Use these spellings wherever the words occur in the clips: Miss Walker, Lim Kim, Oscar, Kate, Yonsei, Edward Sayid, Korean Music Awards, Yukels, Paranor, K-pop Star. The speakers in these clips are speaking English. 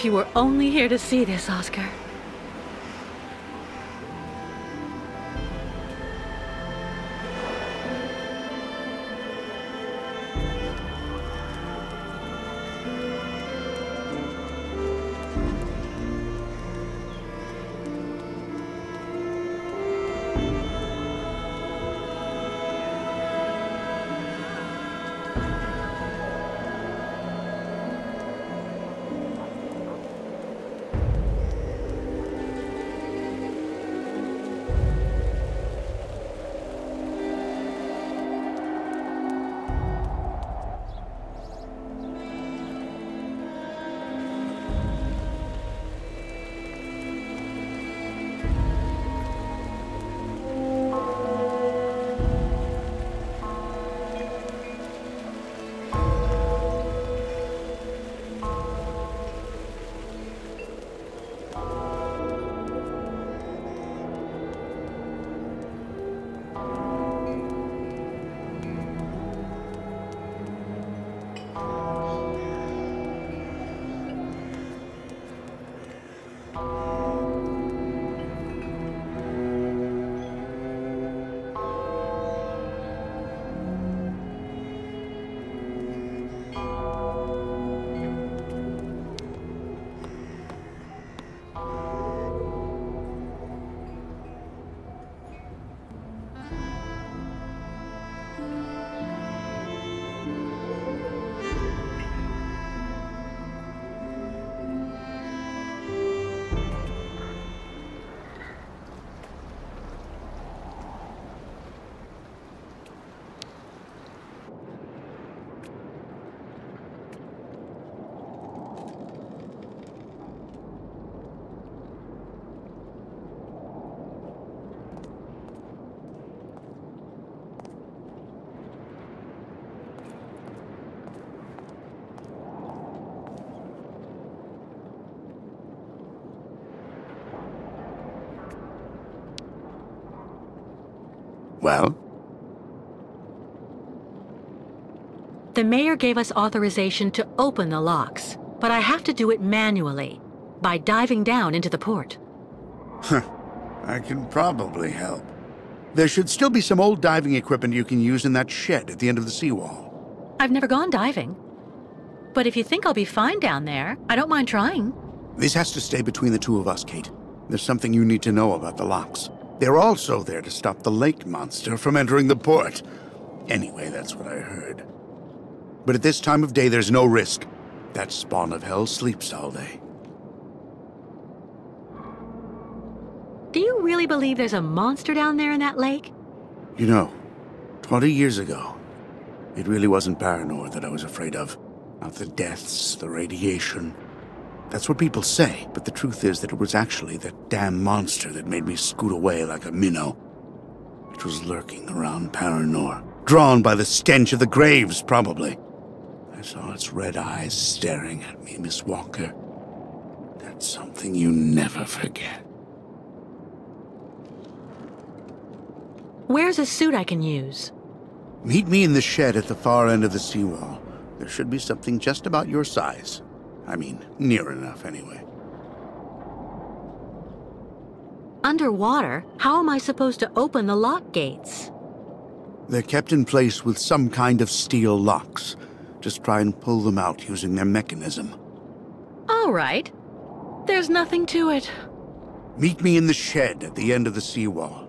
If you were only here to see this, Oscar. Well? The mayor gave us authorization to open the locks, but I have to do it manually, by diving down into the port. Huh. I can probably help. There should still be some old diving equipment you can use in that shed at the end of the seawall. I've never gone diving. But if you think I'll be fine down there, I don't mind trying. This has to stay between the two of us, Kate. There's something you need to know about the locks. They're also there to stop the lake monster from entering the port. Anyway, that's what I heard. But at this time of day, there's no risk. That spawn of hell sleeps all day. Do you really believe there's a monster down there in that lake? You know, 20 years ago, it really wasn't Paranor that I was afraid of. Not the deaths, the radiation. That's what people say, but the truth is that it was actually that damn monster that made me scoot away like a minnow. It was lurking around Paranor, drawn by the stench of the graves, probably. I saw its red eyes staring at me, Miss Walker. That's something you never forget. Where's a suit I can use? Meet me in the shed at the far end of the seawall. There should be something just about your size. I mean, near enough, anyway. Underwater? How am I supposed to open the lock gates? They're kept in place with some kind of steel locks. Just try and pull them out using their mechanism. All right. There's nothing to it. Meet me in the shed at the end of the seawall.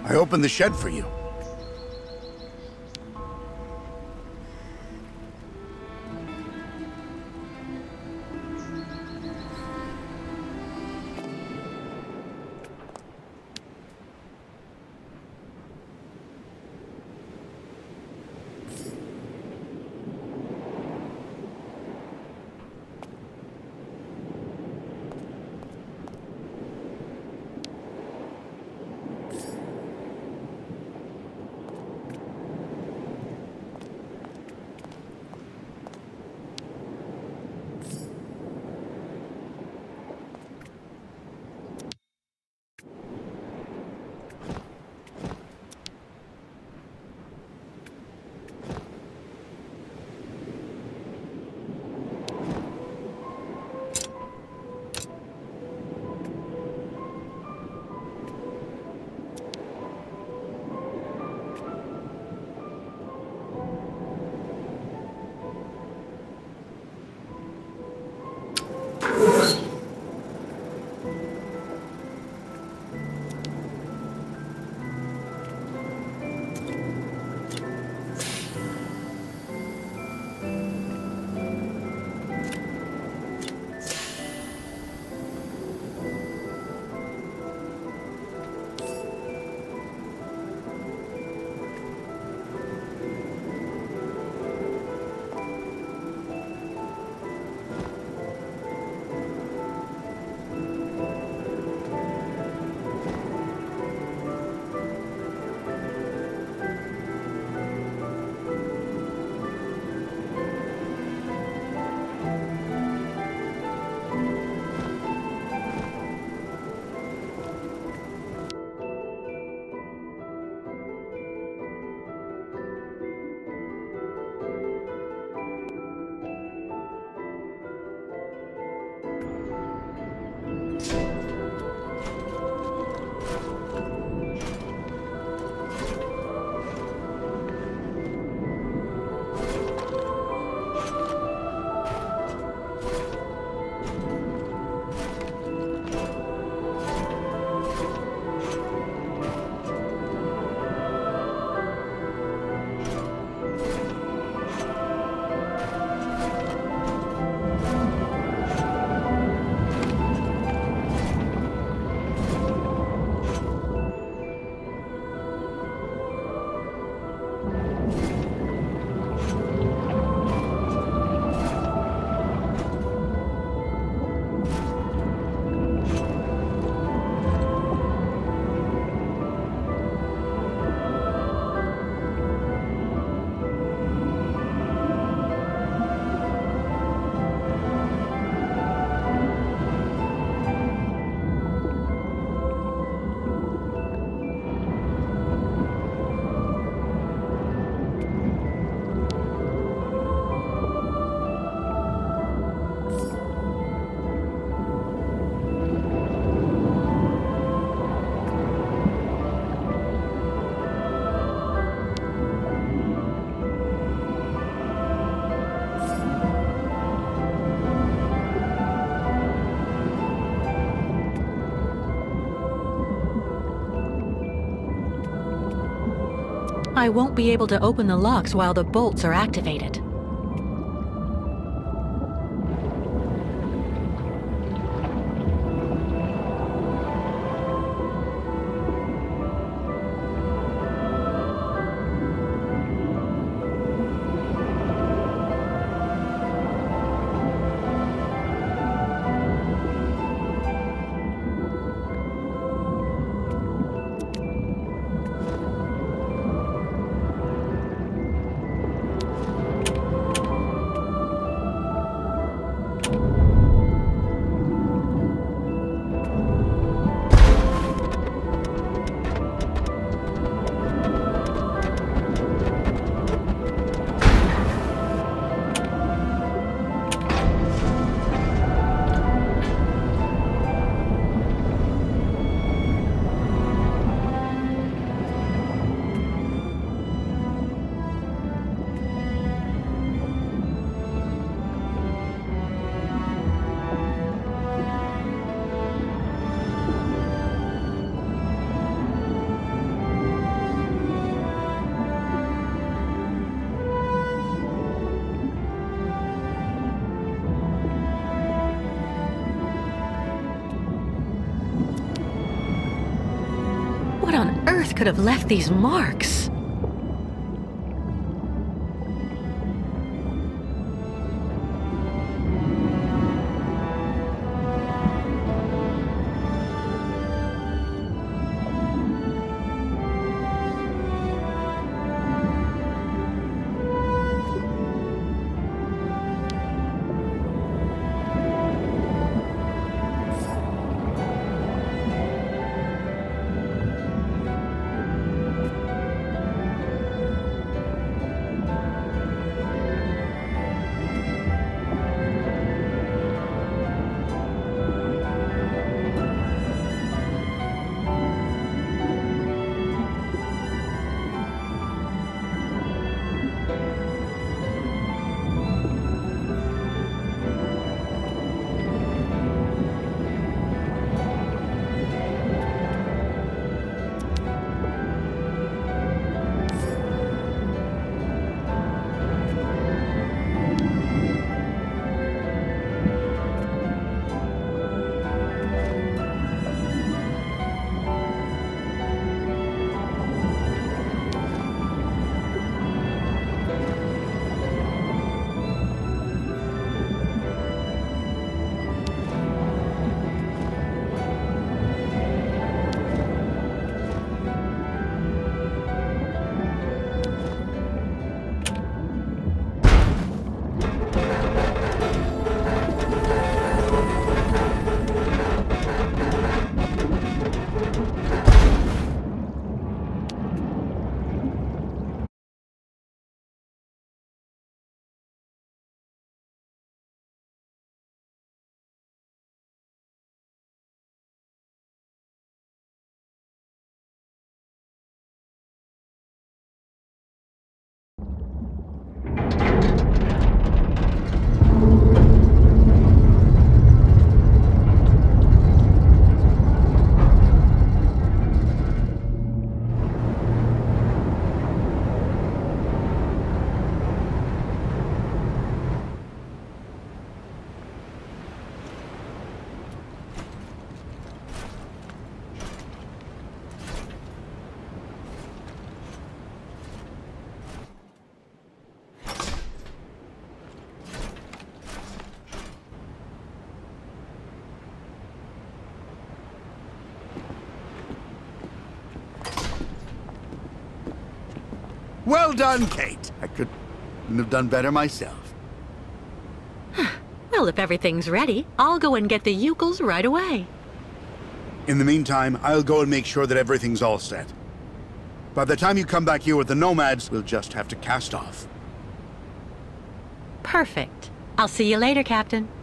I opened the shed for you. I won't be able to open the locks while the bolts are activated. earth could have left these marks? Well done, Kate. I couldn't have done better myself. Well, if everything's ready, I'll go and get the Yukels right away. In the meantime, I'll go and make sure that everything's all set. By the time you come back here with the nomads, we'll just have to cast off. Perfect. I'll see you later, Captain.